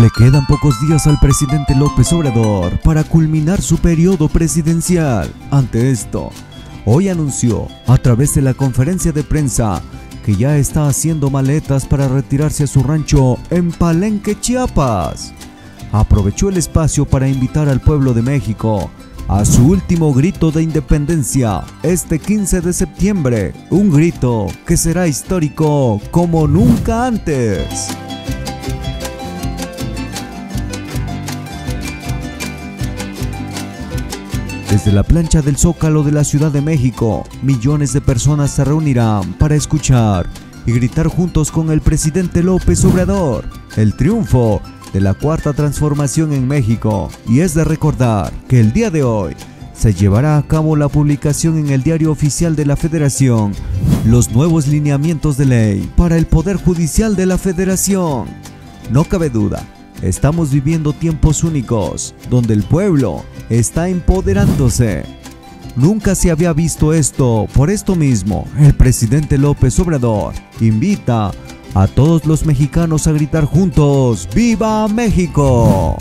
Le quedan pocos días al presidente López Obrador para culminar su periodo presidencial. Ante esto, hoy anunció a través de la conferencia de prensa que ya está haciendo maletas para retirarse a su rancho en Palenque, Chiapas. Aprovechó el espacio para invitar al pueblo de México a su último grito de independencia este 15 de septiembre, un grito que será histórico como nunca antes. Desde la plancha del Zócalo de la Ciudad de México, millones de personas se reunirán para escuchar y gritar juntos con el presidente López Obrador el triunfo de la Cuarta Transformación en México. Y es de recordar que el día de hoy se llevará a cabo la publicación en el Diario Oficial de la Federación los nuevos lineamientos de ley para el Poder Judicial de la Federación. No cabe duda, estamos viviendo tiempos únicos donde el pueblo está empoderándose. Nunca se había visto esto. Por esto mismo, el presidente López Obrador invita a todos los mexicanos a gritar juntos: ¡Viva México!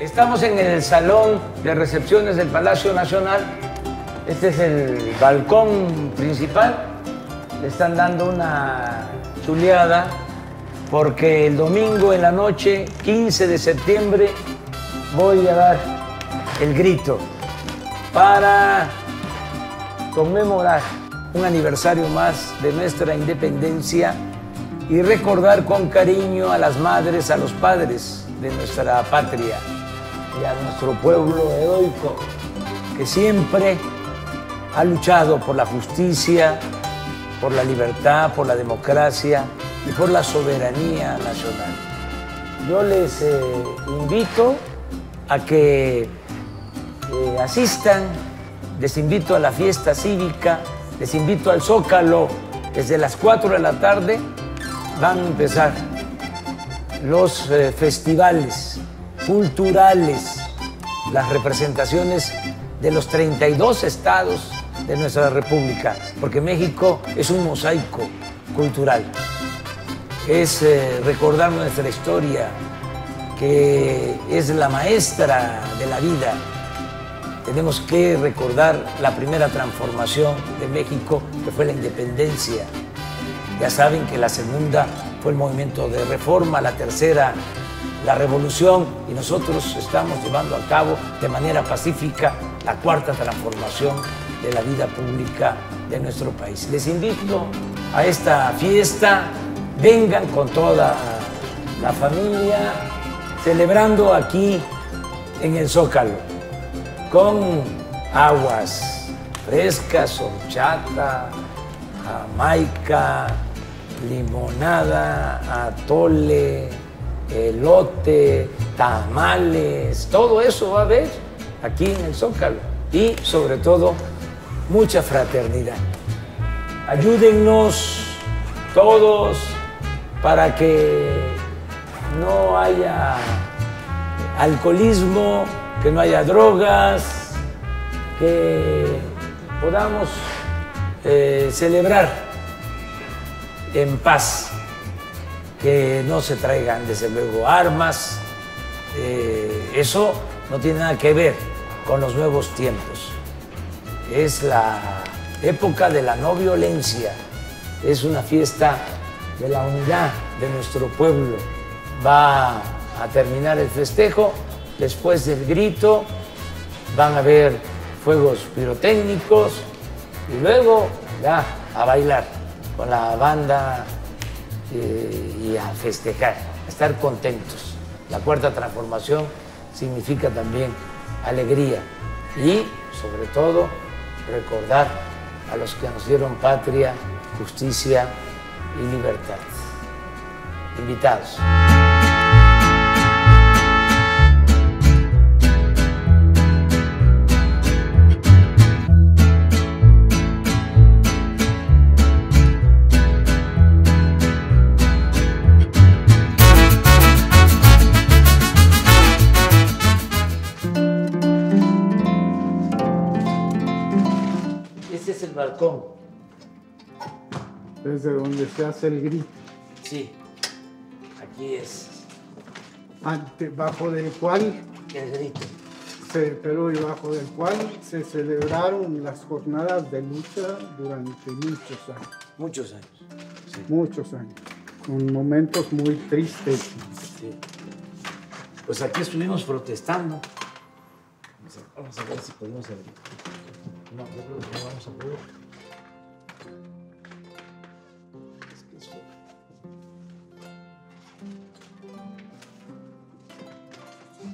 Estamos en el salón de recepciones del Palacio Nacional. Este es el balcón principal. Le están dando una chuleada porque el domingo en la noche, 15 de septiembre, voy a dar el grito para conmemorar un aniversario más de nuestra independencia y recordar con cariño a las madres, a los padres de nuestra patria y a nuestro pueblo heroico, que siempre ha luchado por la justicia, por la libertad, por la democracia y por la soberanía nacional. Yo les invito a que asistan, les invito a la fiesta cívica, les invito al Zócalo. Desde las 4 de la tarde van a empezar los festivales culturales, las representaciones de los 32 estados de nuestra república, porque México es un mosaico cultural. Es recordar nuestra historia, que es la maestra de la vida. Tenemos que recordar la primera transformación de México, que fue la independencia. Ya saben que la segunda fue el movimiento de reforma, la tercera la revolución, y nosotros estamos llevando a cabo de manera pacífica la cuarta transformación de la vida pública de nuestro país. Les invito a esta fiesta, vengan con toda la familia, celebrando aquí en el Zócalo, con aguas frescas, horchata, jamaica, limonada, atole, elote, tamales, todo eso va a haber aquí en el Zócalo. Y sobre todo, mucha fraternidad. Ayúdennos todos para que no haya alcoholismo, que no haya drogas, que podamos celebrar en paz, que no se traigan, desde luego, armas. Eso no tiene nada que ver con los nuevos tiempos. Es la época de la no violencia. Es una fiesta de la unidad de nuestro pueblo. Va a terminar el festejo. Después del grito van a haber fuegos pirotécnicos y luego ya a bailar con la banda y a festejar, a estar contentos. La cuarta transformación significa también alegría y, sobre todo, recordar a los que nos dieron patria, justicia y libertad. Invitados. balcón. ¿Desde donde se hace el grito? Sí, aquí es. Ante, bajo del cual... El grito. Pero y bajo del cual se celebraron las jornadas de lucha durante muchos años. Muchos años. Sí. Muchos años. Con momentos muy tristes. Sí. Pues aquí estuvimos protestando. Vamos a ver si podemos abrir. No, yo creo que no vamos a poder. Es que eso...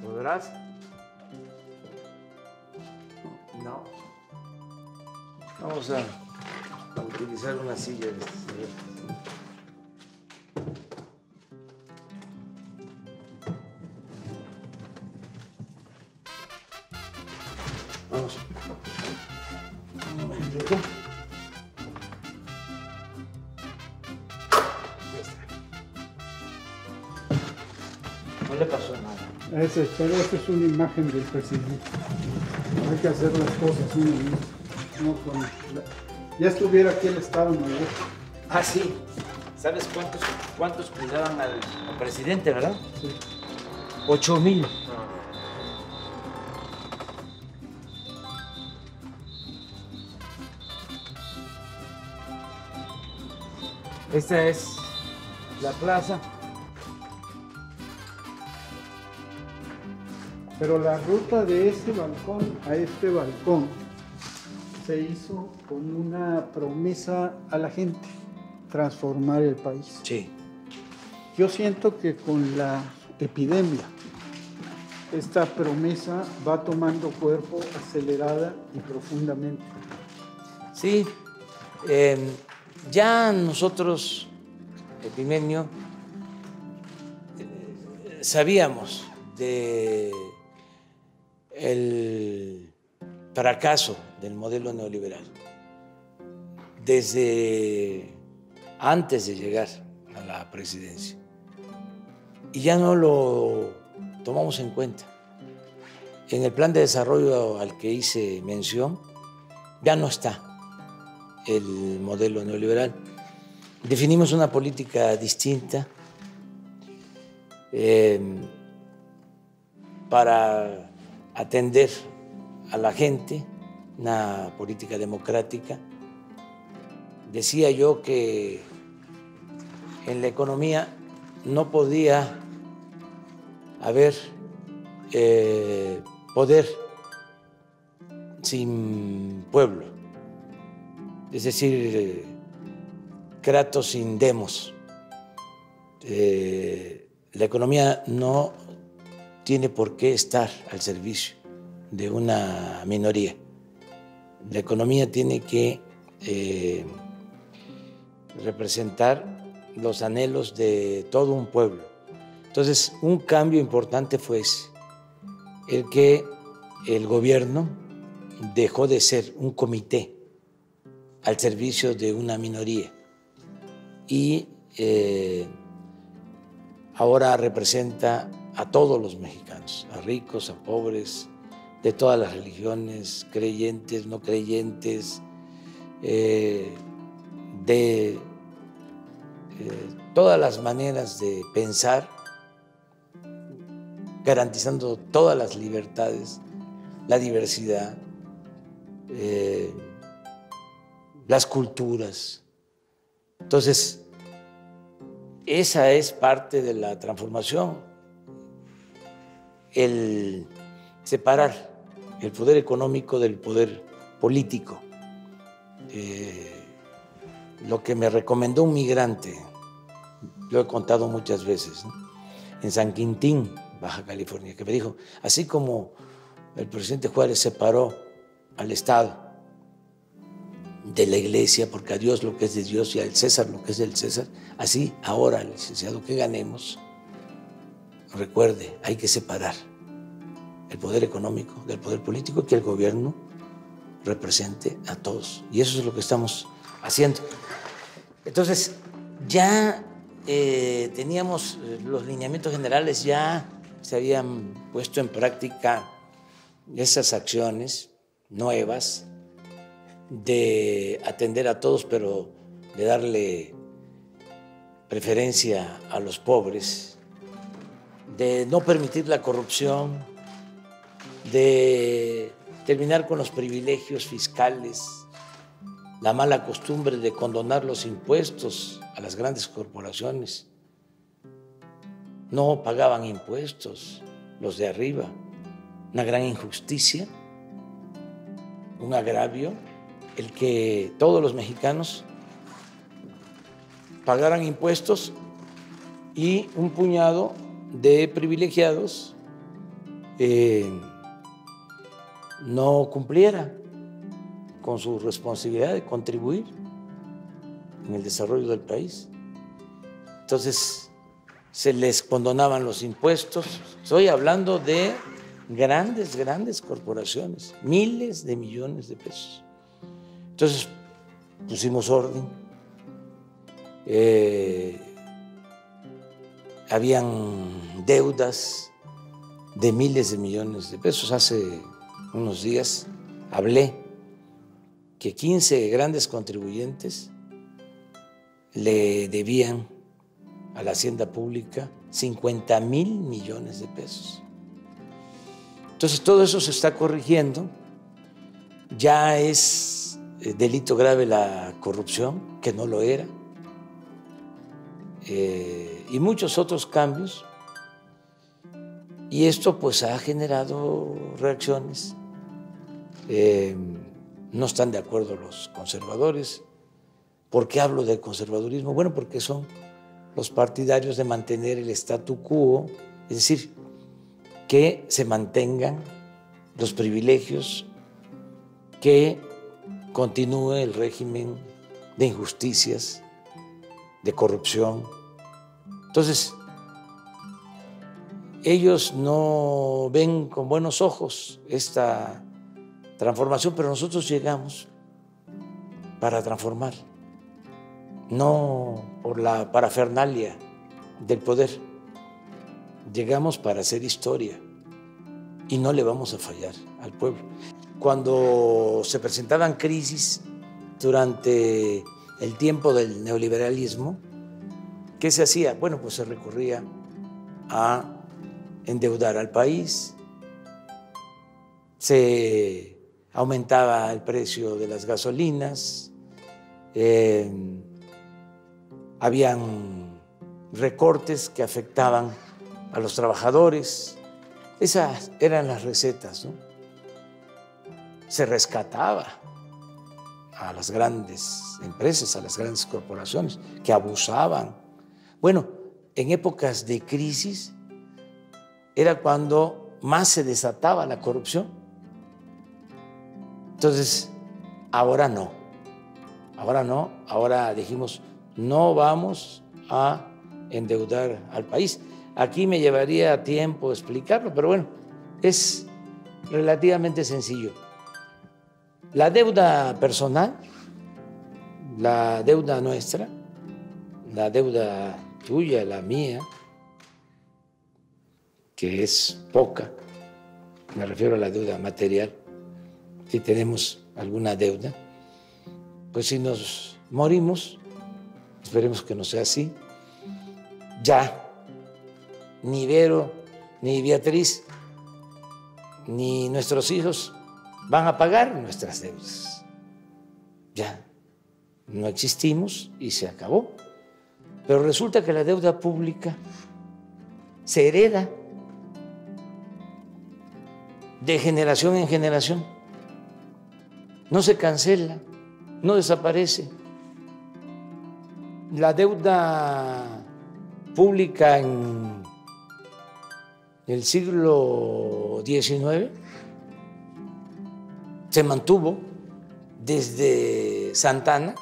¿Podrás? No. Vamos a utilizar una silla de este señor. Pero esta es una imagen del presidente. Hay que hacer las cosas uno mismo. No con la... Ya estuviera aquí el Estado Mayor. Ah, sí. ¿Sabes cuántos cuidaban al presidente, verdad? Sí. 8,000. Esta es la plaza. Pero la ruta de ese balcón a este balcón se hizo con una promesa a la gente, transformar el país. Sí. Yo siento que con la epidemia, esta promesa va tomando cuerpo acelerada y profundamente. Sí, ya nosotros, Epimenio, sabíamos de... el fracaso del modelo neoliberal desde antes de llegar a la presidencia. Y ya no lo tomamos en cuenta. En el plan de desarrollo al que hice mención, ya no está el modelo neoliberal. Definimos una política distinta para... atender a la gente, una política democrática. Decía yo que en la economía no podía haber poder sin pueblo, es decir, Kratos sin demos. La economía no tiene por qué estar al servicio de una minoría. La economía tiene que representar los anhelos de todo un pueblo. Entonces, un cambio importante fue ese, el que el gobierno dejó de ser un comité al servicio de una minoría y ahora representa a todos los mexicanos, a ricos, a pobres, de todas las religiones, creyentes, no creyentes, de todas las maneras de pensar, garantizando todas las libertades, la diversidad, las culturas. Entonces, esa es parte de la transformación. El separar el poder económico del poder político. Lo que me recomendó un migrante, lo he contado muchas veces, ¿no? En San Quintín, Baja California, que me dijo, así como el presidente Juárez separó al Estado de la Iglesia, porque a Dios lo que es de Dios y al César lo que es del César, así ahora, licenciado, que ganemos, recuerde, hay que separar el poder económico del poder político y que el gobierno represente a todos. Y eso es lo que estamos haciendo. Entonces, ya teníamos los lineamientos generales, ya se habían puesto en práctica esas acciones nuevas de atender a todos, pero de darle preferencia a los pobres, de no permitir la corrupción, de terminar con los privilegios fiscales, la mala costumbre de condonar los impuestos a las grandes corporaciones. No pagaban impuestos los de arriba. Una gran injusticia, un agravio, el que todos los mexicanos pagaran impuestos y un puñado de privilegiados no cumpliera con su responsabilidad de contribuir en el desarrollo del país. Entonces, se les condonaban los impuestos. Estoy hablando de grandes, grandes corporaciones, miles de millones de pesos. Entonces, pusimos orden. Habían deudas de miles de millones de pesos. Hace unos días hablé que 15 grandes contribuyentes le debían a la hacienda pública 50,000 millones de pesos. Entonces, todo eso se está corrigiendo. Ya es delito grave la corrupción, que no lo era. Y muchos otros cambios. Y esto pues ha generado reacciones. No están de acuerdo los conservadores. ¿Por qué hablo del conservadurismo? Bueno, porque son los partidarios de mantener el statu quo, es decir, que se mantengan los privilegios, que continúe el régimen de injusticias, de corrupción. Entonces, ellos no ven con buenos ojos esta transformación, pero nosotros llegamos para transformar, no por la parafernalia del poder. Llegamos para hacer historia y no le vamos a fallar al pueblo. Cuando se presentaban crisis durante el tiempo del neoliberalismo, ¿qué se hacía? Bueno, pues se recurría a endeudar al país, se aumentaba el precio de las gasolinas, habían recortes que afectaban a los trabajadores. Esas eran las recetas, ¿no? Se rescataba a las grandes empresas, a las grandes corporaciones que abusaban. Bueno, en épocas de crisis era cuando más se desataba la corrupción. Entonces, ahora no. Ahora no. Ahora dijimos, no vamos a endeudar al país. Aquí me llevaría tiempo explicarlo, pero bueno, es relativamente sencillo. La deuda personal, la deuda nuestra, la deuda tuya, la mía, que es poca, me refiero a la deuda material, si tenemos alguna deuda, pues si nos morimos, esperemos que no sea así, ya ni Vero, ni Beatriz, ni nuestros hijos van a pagar nuestras deudas. Ya no existimos y se acabó. Pero resulta que la deuda pública se hereda de generación en generación. No se cancela, no desaparece. La deuda pública en el siglo XIX se mantuvo desde Santana,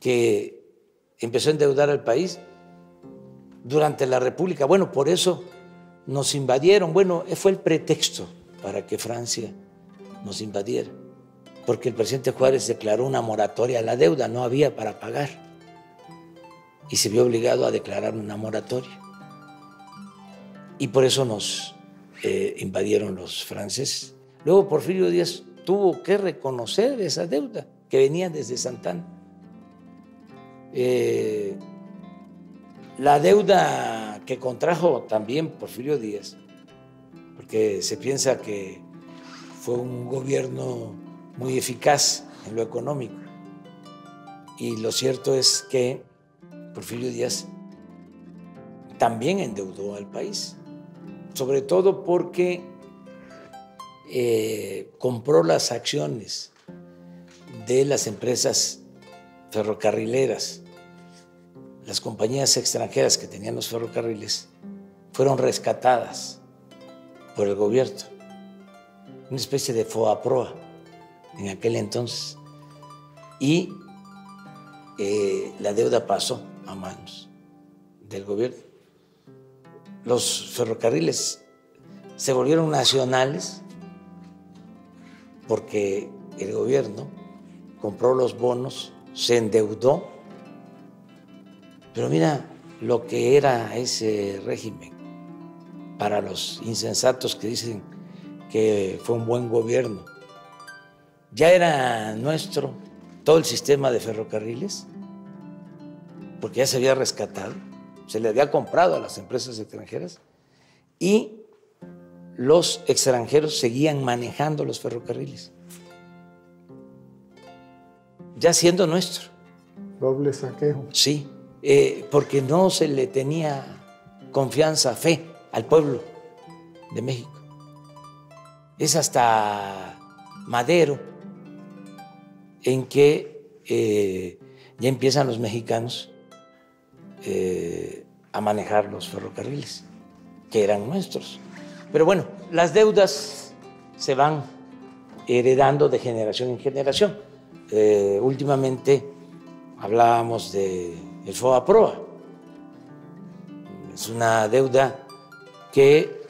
que empezó a endeudar al país durante la República. Bueno, por eso nos invadieron. Bueno, fue el pretexto para que Francia nos invadiera, porque el presidente Juárez declaró una moratoria a la deuda, no había para pagar, y se vio obligado a declarar una moratoria. Y por eso nos invadieron los franceses. Luego Porfirio Díaz tuvo que reconocer esa deuda que venía desde Santana. La deuda que contrajo también Porfirio Díaz, porque se piensa que fue un gobierno muy eficaz en lo económico. Y lo cierto es que Porfirio Díaz también endeudó al país, sobre todo porque compró las acciones de las empresas ferrocarrileras. Las compañías extranjeras que tenían los ferrocarriles fueron rescatadas por el gobierno, una especie de FOBAPROA en aquel entonces, y la deuda pasó a manos del gobierno. Los ferrocarriles se volvieron nacionales porque el gobierno compró los bonos, se endeudó, pero mira lo que era ese régimen para los insensatos que dicen que fue un buen gobierno. Ya era nuestro todo el sistema de ferrocarriles, porque ya se había rescatado, se le había comprado a las empresas extranjeras y los extranjeros seguían manejando los ferrocarriles, ya siendo nuestro. Doble saqueo. Sí, porque no se le tenía confianza, fe al pueblo de México. Es hasta Madero en que ya empiezan los mexicanos a manejar los ferrocarriles, que eran nuestros. Pero bueno, las deudas se van heredando de generación en generación. Últimamente hablábamos del FOBAPROA. Es una deuda que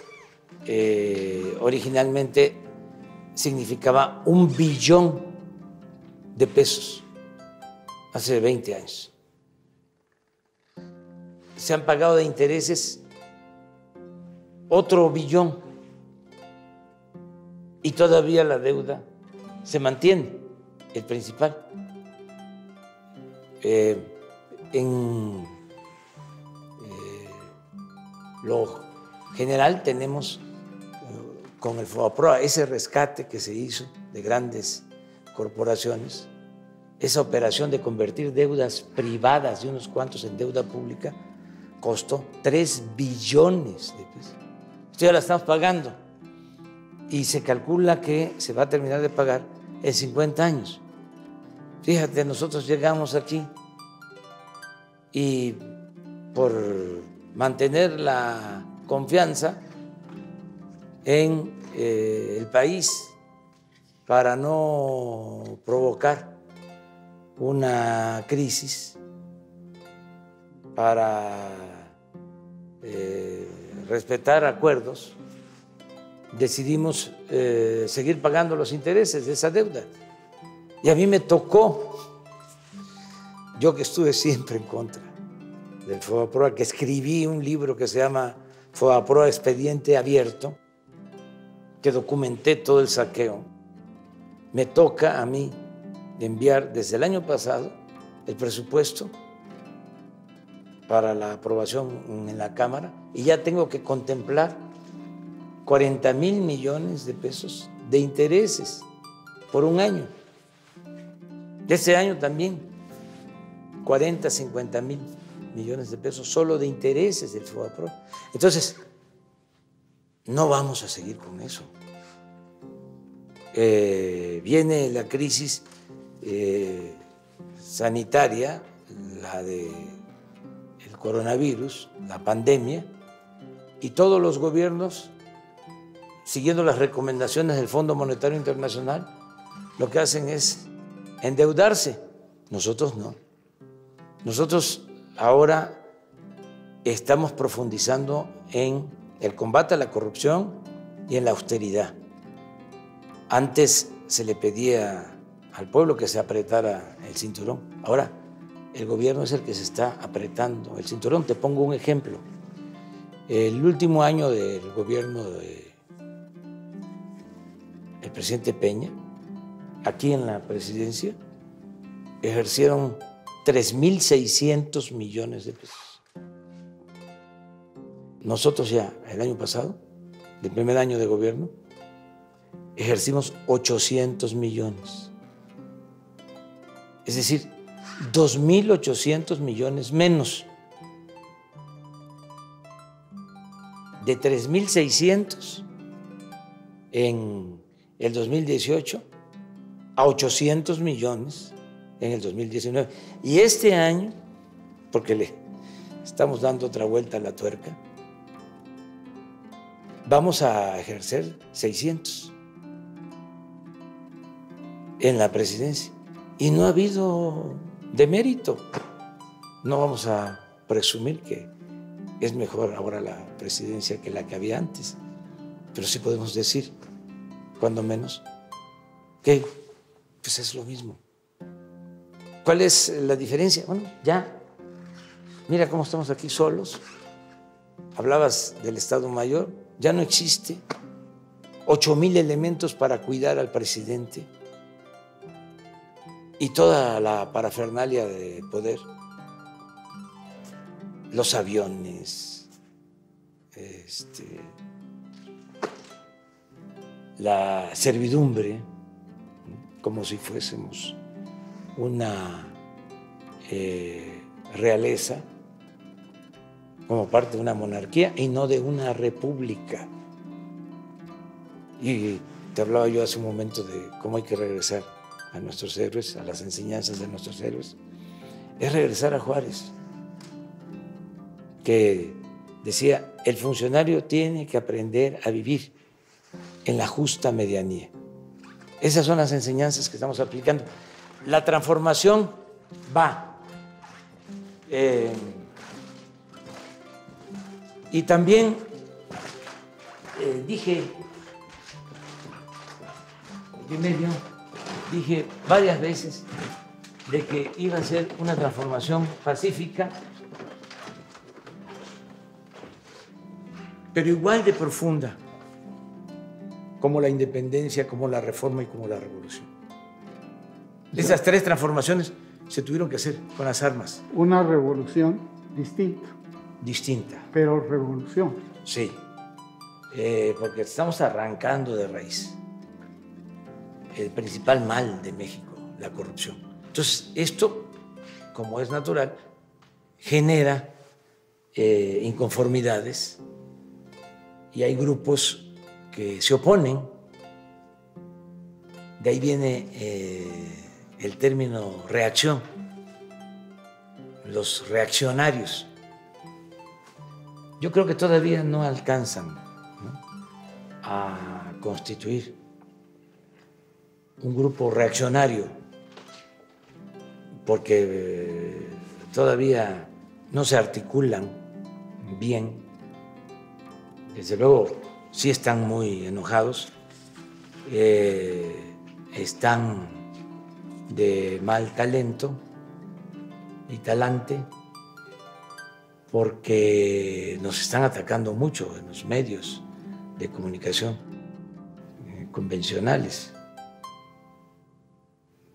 originalmente significaba 1 billón de pesos hace 20 años. Se han pagado de intereses otro billón y todavía la deuda se mantiene, el principal. Lo general tenemos con el FOBAPROA ese rescate que se hizo de grandes corporaciones, esa operación de convertir deudas privadas de unos cuantos en deuda pública costó 3 billones de pesos. Esto ya la estamos pagando y se calcula que se va a terminar de pagar en 50 años. Fíjate, nosotros llegamos aquí y por mantener la confianza en el país, para no provocar una crisis, para respetar acuerdos, decidimos seguir pagando los intereses de esa deuda. Y a mí me tocó, yo que estuve siempre en contra del FOBAPROA, que escribí un libro que se llama FOBAPROA Expediente Abierto, que documenté todo el saqueo. Me toca a mí enviar desde el año pasado el presupuesto para la aprobación en la Cámara y ya tengo que contemplar 40,000 millones de pesos de intereses por un año. Este año también 50,000 millones de pesos solo de intereses del FOBAPROA. Entonces, no vamos a seguir con eso. Viene la crisis sanitaria, la del coronavirus, la pandemia, y todos los gobiernos, siguiendo las recomendaciones del Fondo Monetario Internacional, lo que hacen es endeudarse. Nosotros no. Nosotros ahora estamos profundizando en el combate a la corrupción y en la austeridad. Antes se le pedía al pueblo que se apretara el cinturón. Ahora el gobierno es el que se está apretando el cinturón. Te pongo un ejemplo. El último año del gobierno del presidente Peña, aquí en la presidencia, ejercieron 3.600 millones de pesos. Nosotros ya el año pasado, del primer año de gobierno, ejercimos 800 millones. Es decir, 2.800 millones menos. De 3.600 en el 2018 a 800 millones en el 2019. Y este año, porque le estamos dando otra vuelta a la tuerca, vamos a ejercer 600 en la presidencia. Y no ha habido demérito. No vamos a presumir que es mejor ahora la presidencia que la que había antes, pero sí podemos decir, cuando menos, que pues es lo mismo. ¿Cuál es la diferencia? Bueno, ya, mira cómo estamos aquí solos. Hablabas del Estado Mayor, ya no existe. 8,000 elementos para cuidar al presidente y toda la parafernalia de poder. Los aviones, la servidumbre, como si fuésemos una realeza, como parte de una monarquía y no de una república. Y te hablaba yo hace un momento de cómo hay que regresar a nuestros héroes, a las enseñanzas de nuestros héroes. Es regresar a Juárez, que decía, el funcionario tiene que aprender a vivir en la justa medianía. Esas son las enseñanzas que estamos aplicando. La transformación va. Y también dije varias veces de que iba a ser una transformación pacífica, pero igual de profunda como la independencia, como la reforma y como la revolución. Esas tres transformaciones se tuvieron que hacer con las armas. Una revolución distinta. Distinta. Pero revolución. Sí, porque estamos arrancando de raíz el principal mal de México, la corrupción. Entonces, esto, como es natural, genera inconformidades. Y hay grupos que se oponen. De ahí viene el término reacción. Los reaccionarios. Yo creo que todavía no alcanzan, ¿no?, a constituir un grupo reaccionario, porque todavía no se articulan bien. Desde luego, sí están muy enojados, están de mal talento y talante, porque nos están atacando mucho en los medios de comunicación convencionales,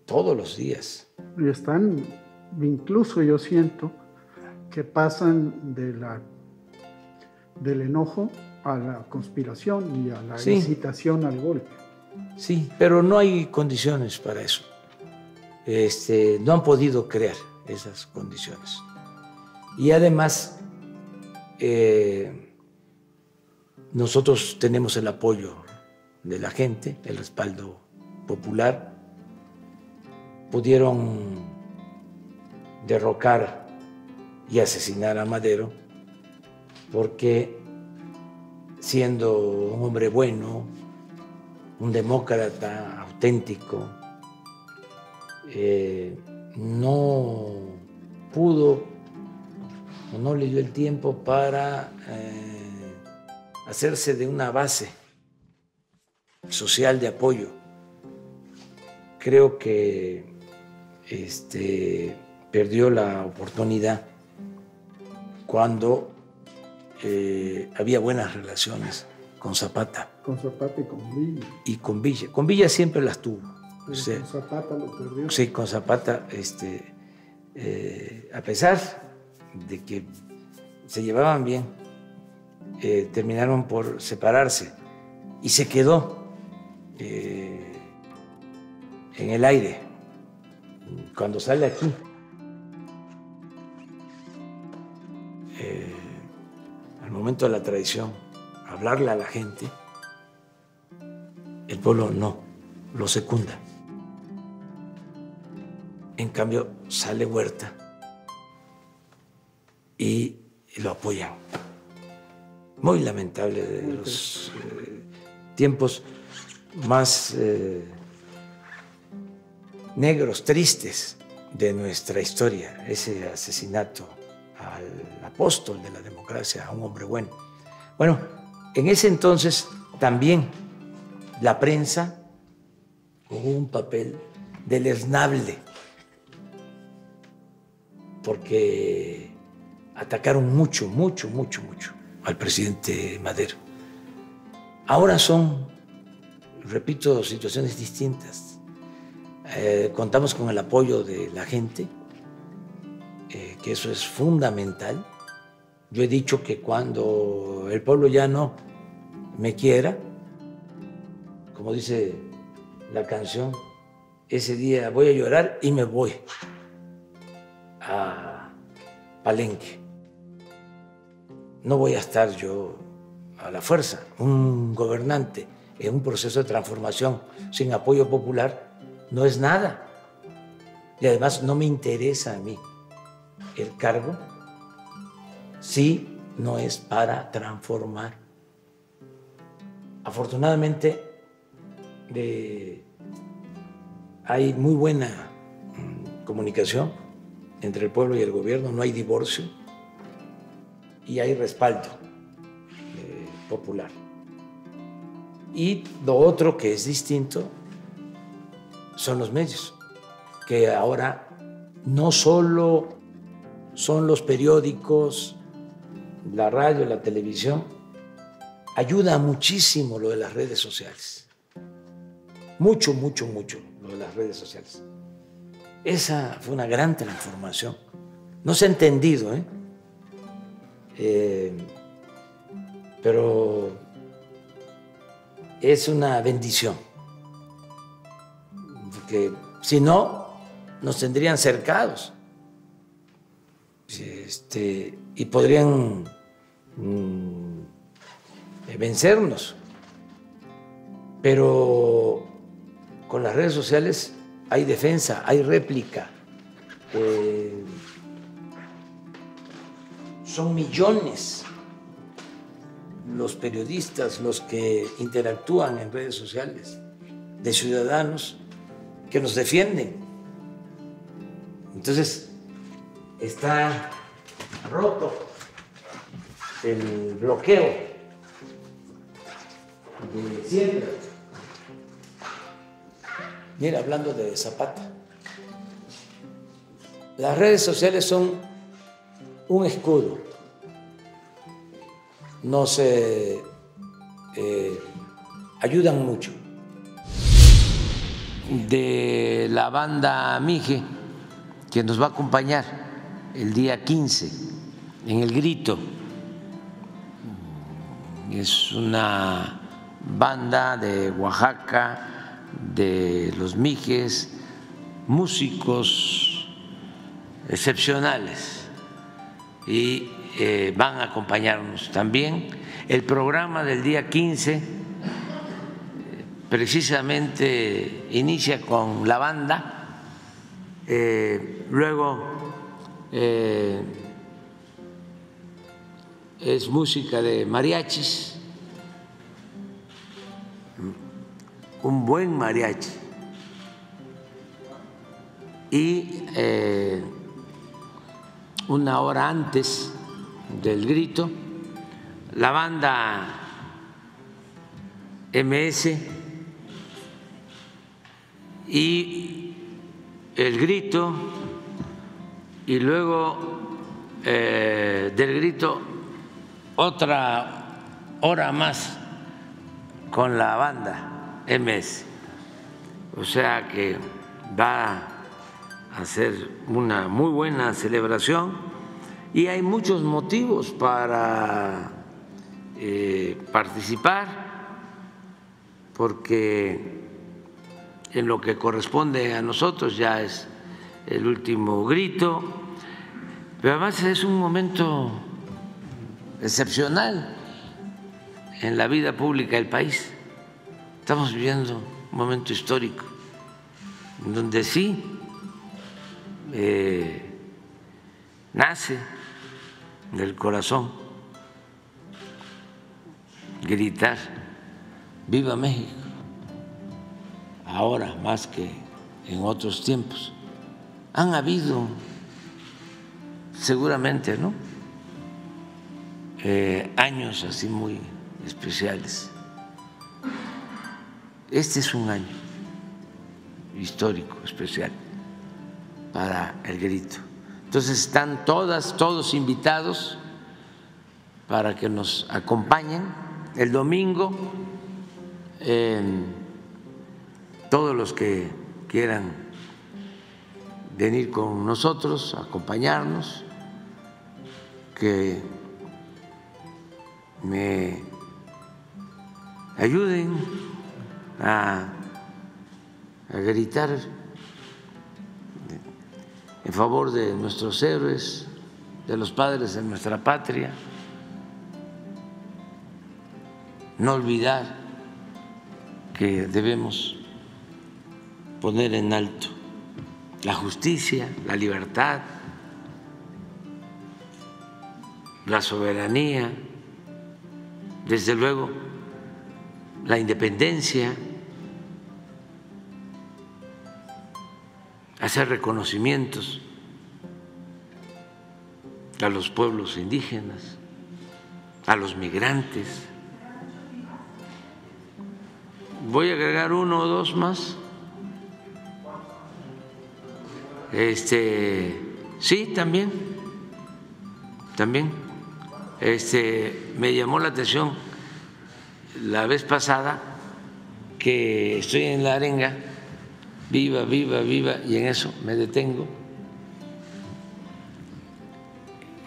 todos los días. Y están, incluso yo siento, que pasan del enojo a la conspiración y a la incitación al golpe. Sí, pero no hay condiciones para eso. No han podido crear esas condiciones. Y además, nosotros tenemos el apoyo de la gente, el respaldo popular. Pudieron derrocar y asesinar a Madero porque, siendo un hombre bueno, un demócrata auténtico, no pudo o no le dio el tiempo para hacerse de una base social de apoyo. Creo que perdió la oportunidad cuando había buenas relaciones con Zapata. Con Zapata y con Villa. Con Villa siempre las tuvo. Pero sí, con Zapata lo perdió. Sí, con Zapata, a pesar de que se llevaban bien, terminaron por separarse y se quedó en el aire. Cuando sale aquí, al momento de la traición, hablarle a la gente, el pueblo no lo secunda. En cambio, sale Huerta y lo apoyan. Muy lamentable, de los tiempos más negros, tristes de nuestra historia, ese asesinato al apóstol de la democracia, a un hombre bueno. Bueno, en ese entonces también la prensa jugó un papel deleznable, porque atacaron mucho, mucho, mucho, mucho al presidente Madero. Ahora son, repito, situaciones distintas. Contamos con el apoyo de la gente, que eso es fundamental. Yo he dicho que cuando el pueblo ya no me quiera, como dice la canción, ese día voy a llorar y me voy a Palenque. No voy a estar yo a la fuerza. Un gobernante en un proceso de transformación sin apoyo popular no es nada. Y además no me interesa a mí el cargo si no es para transformar. Afortunadamente hay muy buena comunicación entre el pueblo y el gobierno, no hay divorcio y hay respaldo popular. Y lo otro que es distinto son los medios, que ahora no solo son los periódicos, la radio, la televisión, ayuda muchísimo lo de las redes sociales. Mucho, mucho, mucho lo de las redes sociales. Esa fue una gran transformación. No se ha entendido, pero es una bendición. Porque si no, nos tendrían cercados. Y podrían vencernos. Pero con las redes sociales hay defensa, hay réplica. Son millones los periodistas, los que interactúan en redes sociales, de ciudadanos que nos defienden. Entonces, está roto el bloqueo de siempre. Mira, hablando de Zapata, las redes sociales son un escudo. Nos ayudan mucho. De la banda Mije, que nos va a acompañar el día 15, en El Grito. Es una banda de Oaxaca, de los Mijes, músicos excepcionales, y van a acompañarnos también. El programa del día 15 precisamente inicia con la banda, luego es música de mariachis, un buen mariachi, y una hora antes del grito, la banda MS y el grito. Y luego del grito otra hora más con la banda MS. o sea que va a ser una muy buena celebración y hay muchos motivos para participar, porque en lo que corresponde a nosotros ya es el último grito, pero además es un momento excepcional en la vida pública del país. Estamos viviendo un momento histórico en donde sí nace del corazón gritar ¡Viva México! Ahora más que en otros tiempos. Han habido seguramente, ¿no?, años así muy especiales. Este es un año histórico, especial para el grito. Entonces están todos invitados para que nos acompañen el domingo, todos los que quieran venir con nosotros, acompañarnos, que me ayuden a gritar en favor de nuestros héroes, de los padres de nuestra patria, no olvidar que debemos poner en alto la justicia, la libertad, la soberanía, desde luego la independencia, hacer reconocimientos a los pueblos indígenas, a los migrantes. Voy a agregar uno o dos más. Sí, también. Me llamó la atención la vez pasada que estoy en la arenga, viva, viva, viva, y en eso me detengo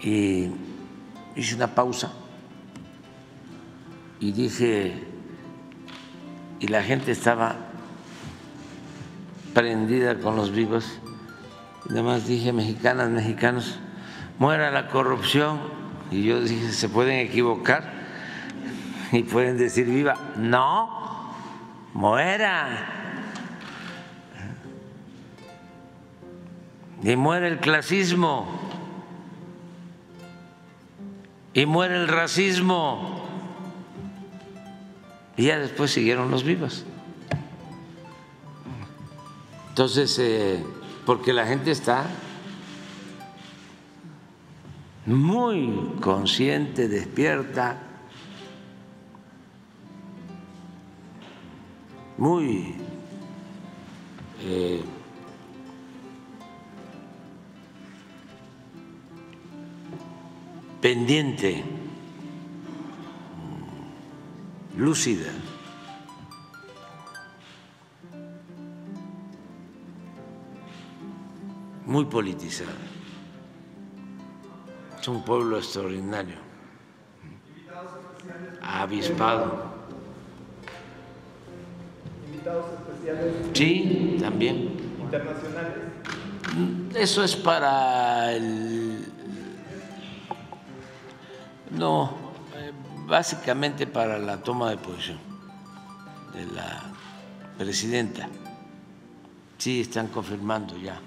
y hice una pausa y dije, y la gente estaba prendida con los vivas, y nada más dije, mexicanas, mexicanos, muera la corrupción, y yo dije, se pueden equivocar y pueden decir viva, no, muera. Y muere el clasismo, y muere el racismo, y ya después siguieron los vivas. Entonces, porque la gente está muy consciente, despierta, muy pendiente, lúcida. Muy politizada. Es un pueblo extraordinario, avispado. ¿Invitados especiales? Sí, también. ¿Internacionales? Eso es para el… No, básicamente para la toma de posición de la presidenta. Sí, están confirmando ya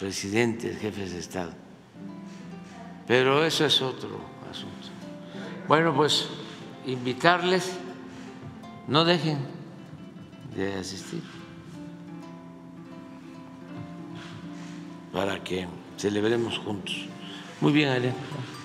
presidentes, jefes de Estado. Pero eso es otro asunto. Bueno, pues invitarles, no dejen de asistir para que celebremos juntos. Muy bien, Ale.